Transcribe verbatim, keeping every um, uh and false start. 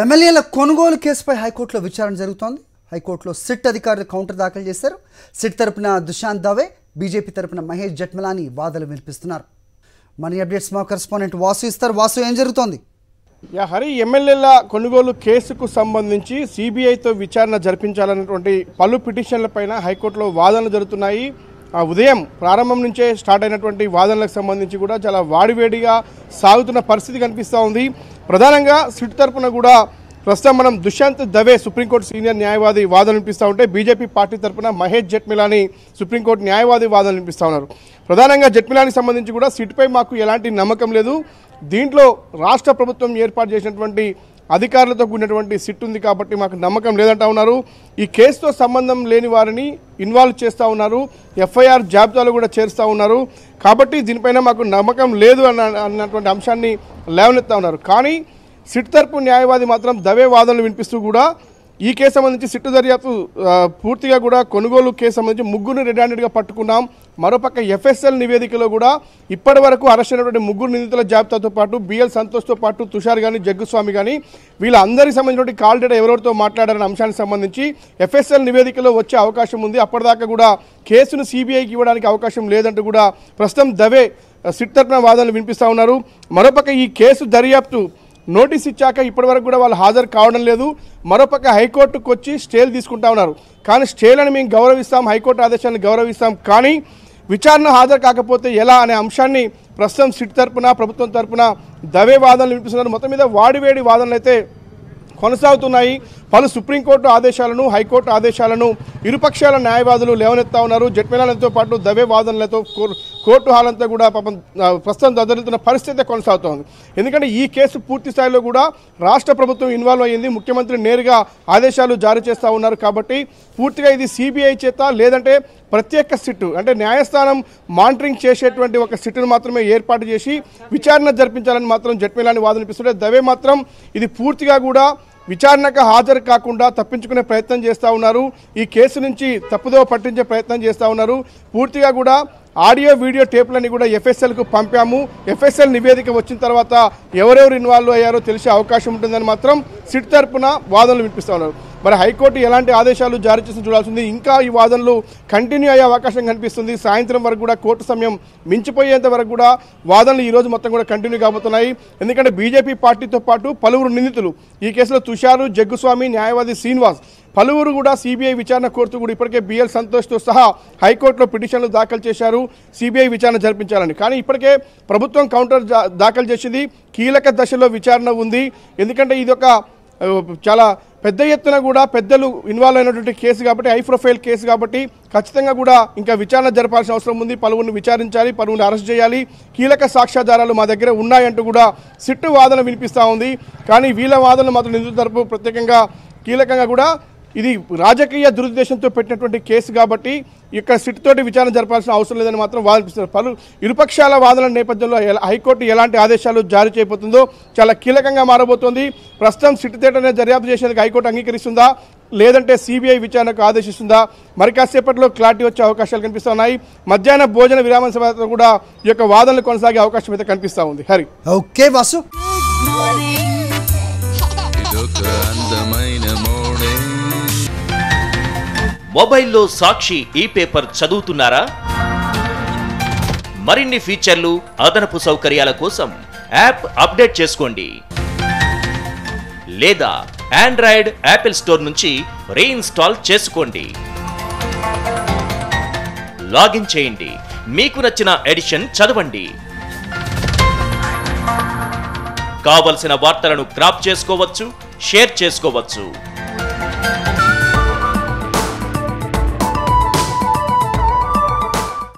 ఎమ్మెల్యేల కొనుగోలు కేసుపై హైకోర్టులో విచారణ జరుగుతోంది. హైకోర్టులో సిట్ అధికారులు కౌంటర్ దాఖలు చేశారు. సిట్ తరపున దుశాంత్ దవే, బీజేపీ తరపున మహేష్ జట్మలాని వాదనలు వినిపిస్తున్నారు. మనీ అప్డేట్స్ మా కరెస్పాండెంట్ వాసు ఇస్తారు. వాసు, ఏం జరుగుతోంది? యా హరి, ఎమ్మెల్యేల కొనుగోలు కేసుకు సంబంధించి సిబిఐతో విచారణ జరిపించాలన్నటువంటి పలు పిటిషన్లపైన హైకోర్టులో వాదనలు జరుగుతున్నాయి. ఉదయం ప్రారంభం నుంచే స్టార్ట్ అయినటువంటి వాదనలకు సంబంధించి కూడా చాలా వాడివేడిగా సాగుతున్న పరిస్థితి కనిపిస్తూ ఉంది. ప్రధానంగా సిట్ తరఫున కూడా ప్రస్తుతం మనం దుశాంత్ దవే, సుప్రీంకోర్టు సీనియర్ న్యాయవాది వాదనలు వినిపిస్తూ ఉంటే, బీజేపీ పార్టీ తరఫున మహేష్ జట్మిలాని, సుప్రీంకోర్టు న్యాయవాది వాదనలు వినిపిస్తూ ఉన్నారు. ప్రధానంగా జట్మిలానికి సంబంధించి కూడా సిట్పై మాకు ఎలాంటి నమ్మకం లేదు, దీంట్లో రాష్ట్ర ప్రభుత్వం ఏర్పాటు చేసినటువంటి అధికారులతో కూడినటువంటి సిట్ ఉంది కాబట్టి మాకు నమ్మకం లేదంటూ ఉన్నారు. ఈ కేసుతో సంబంధం లేని వారిని ఇన్వాల్వ్ చేస్తూ ఉన్నారు, ఎఫ్ఐఆర్ జాబితాలో కూడా చేరుస్తూ ఉన్నారు, కాబట్టి దీనిపైన మాకు నమ్మకం లేదు అన్న అన్నటువంటి అంశాన్ని లేవనెత్తా ఉన్నారు. కానీ సిట్ తరపు న్యాయవాది మాత్రం దవే వాదనలు వినిపిస్తూ కూడా ఈ కేసు సంబంధించి సిట్టు దర్యాప్తు పూర్తిగా కూడా కొనుగోలు కేసు సంబంధించి ముగ్గురిని రెడ్ హ్యాండెడ్గా పట్టుకున్నాం, మరోపక్క ఎఫ్ఎస్ఎల్ నివేదికలో కూడా ఇప్పటి వరకు అరెస్ట్ అయినటువంటి ముగ్గురు నిందితుల జాబితాతో పాటు బిఎల్ సంతోష్తో పాటు తుషార్ కానీ, జగ్గుస్వామి కానీ, వీళ్ళందరికీ సంబంధించినటువంటి కాల్ డేటా ఎవరెవరితో మాట్లాడారనే అంశానికి సంబంధించి ఎఫ్ఎస్ఎల్ నివేదికలో వచ్చే అవకాశం ఉంది. అప్పటిదాకా కూడా కేసును సిబిఐకి ఇవ్వడానికి అవకాశం లేదంటూ కూడా ప్రస్తుతం దవే సిట్ తరపున వాదనలు వినిపిస్తూ ఉన్నారు. మరోపక్క ఈ కేసు దర్యాప్తు నోటీస్ ఇచ్చాక ఇప్పటివరకు కూడా వాళ్ళు హాజరు కావడం లేదు, మరోపక్క హైకోర్టుకు వచ్చి స్టేలు తీసుకుంటా ఉన్నారు. కానీ స్టేలను మేము గౌరవిస్తాం, హైకోర్టు ఆదేశాలను గౌరవిస్తాం, కానీ విచారణ హాజరు కాకపోతే ఎలా అనే అంశాన్ని ప్రస్తుతం సిట్ తరపున, ప్రభుత్వం తరపున దవే వాదనలు వినిపిస్తున్నారు. మొత్తం మీద వాడివేడి వాదనలు అయితే కొనసాగుతున్నాయి. పలు సుప్రీంకోర్టు ఆదేశాలను, హైకోర్టు ఆదేశాలను ఇరుపక్షాల న్యాయవాదులు లేవనెత్తా ఉన్నారు. జట్మిలానితో పాటు దవే వాదనలతో కోర్టు హాల్ అంతా కూడా పాపం ప్రస్తుతం దద్దరిల్లుతున్న పరిస్థితి కొనసాగుతోంది. ఎందుకంటే ఈ కేసు పూర్తి స్థాయిలో కూడా రాష్ట్ర ప్రభుత్వం ఇన్వాల్వ్ అయ్యింది, ముఖ్యమంత్రి నేరుగా ఆదేశాలు జారీ చేస్తూ ఉన్నారు, కాబట్టి పూర్తిగా ఇది సిబిఐ చేత లేదంటే ప్రత్యేక సిట్టు అంటే న్యాయస్థానం మానిటరింగ్ చేసేటువంటి ఒక సిట్టును మాత్రమే ఏర్పాటు చేసి విచారణ జరిపించాలని మాత్రం జట్మిలాని వాదన వినిపిస్తుంటే, దవే మాత్రం ఇది పూర్తిగా కూడా విచారణకు హాజరు కాకుండా తప్పించుకునే ప్రయత్నం చేస్తూ ఉన్నారు, ఈ కేసు నుంచి తప్పుదోవ పట్టించే ప్రయత్నం చేస్తూ ఉన్నారు. పూర్తిగా కూడా ఆడియో వీడియో టేపులన్నీ కూడా ఎఫ్ఎస్ఎల్కు పంపాము, ఎఫ్ఎస్ఎల్ నివేదిక వచ్చిన తర్వాత ఎవరెవరు ఇన్వాల్వ్ అయ్యారో తెలిసే అవకాశం ఉంటుందని మాత్రం సిట్ తరపున వాదనలు వినిపిస్తూ ఉన్నారు. మరి హైకోర్టు ఎలాంటి ఆదేశాలు జారీ చేసి చూడాల్సింది. ఇంకా ఈ వాదనలు కంటిన్యూ అయ్యే అవకాశం కనిపిస్తుంది. సాయంత్రం వరకు కూడా, కోర్టు సమయం మించిపోయేంత వరకు కూడా వాదనలు ఈరోజు మొత్తం కూడా కంటిన్యూ కాబోతున్నాయి. ఎందుకంటే బీజేపీ పార్టీతో పాటు పలువురు నిందితులు, ఈ కేసులో తుషారు, జగ్గుస్వామి, న్యాయవాది శ్రీనివాస్, పలువురు కూడా సిబిఐ విచారణ కోరుతూ కూడా ఇప్పటికే బిఎల్ సంతోష్తో సహా హైకోర్టులో పిటిషన్లు దాఖలు చేశారు, సిబిఐ విచారణ జరిపించాలని. కానీ ఇప్పటికే ప్రభుత్వం కౌంటర్ దాఖలు చేసింది, కీలక దశలో విచారణ ఉంది. ఎందుకంటే ఇది ఒక చాలా పెద్ద ఎత్తున కూడా పెద్దలు ఇన్వాల్వ్ అయినటువంటి కేసు కాబట్టి, హై ప్రొఫైల్ కేసు కాబట్టి ఖచ్చితంగా కూడా ఇంకా విచారణ జరపాల్సిన అవసరం ఉంది. పలువురిని విచారించాలి, పలువురిని అరెస్ట్ చేయాలి, కీలక సాక్ష్యాధారాలు మా దగ్గర ఉన్నాయంటూ కూడా సిట్టు వాదన వినిపిస్తూ ఉంది. కానీ వీళ్ళ వాదనలు మాత్రం నిందితుల తరపు ప్రత్యేకంగా కీలకంగా కూడా ఇది రాజకీయ దురుద్దేశంతో పెట్టినటువంటి కేసు కాబట్టి ఇక్కడ సిట్ తోటి విచారణ జరపాల్సిన అవసరం లేదని మాత్రం వాదిస్తున్నారు. పలు ఇరుపక్షాల వాదనల నేపథ్యంలో హైకోర్టు ఎలాంటి ఆదేశాలు జారీ చేయబోతుందో చాలా కీలకంగా మారబోతోంది. ప్రస్తుతం సిట్ తేటనే దర్యాప్తు చేసేందుకు హైకోర్టు అంగీకరిస్తుందా, లేదంటే సిబిఐ విచారణకు ఆదేశిస్తుందా, మరి కాసేపట్లో క్లారిటీ వచ్చే అవకాశాలు కనిపిస్తున్నాయి. మధ్యాహ్న భోజన విరామ సభతో కూడా ఈ యొక్క వాదనలు కొనసాగే అవకాశం అయితే కనిపిస్తూ ఉంది. హరి, ఓకే వాసు. మొబైల్లో సాక్షి ఈ పేపర్ చదువుతున్నారా? మరిన్ని ఫీచర్లు, అదనపు సౌకర్యాల కోసం యాప్ అప్డేట్ చేసుకోండి, లేదా ఆండ్రాయిడ్, యాపిల్ స్టోర్ నుంచి రీఇన్స్టాల్ చేసుకోండి. లాగిన్ చేయండి, మీకు నచ్చిన ఎడిషన్ చదవండి, కావలసిన వార్తలను క్రాప్ చేసుకోవచ్చు, షేర్ చేసుకోవచ్చు.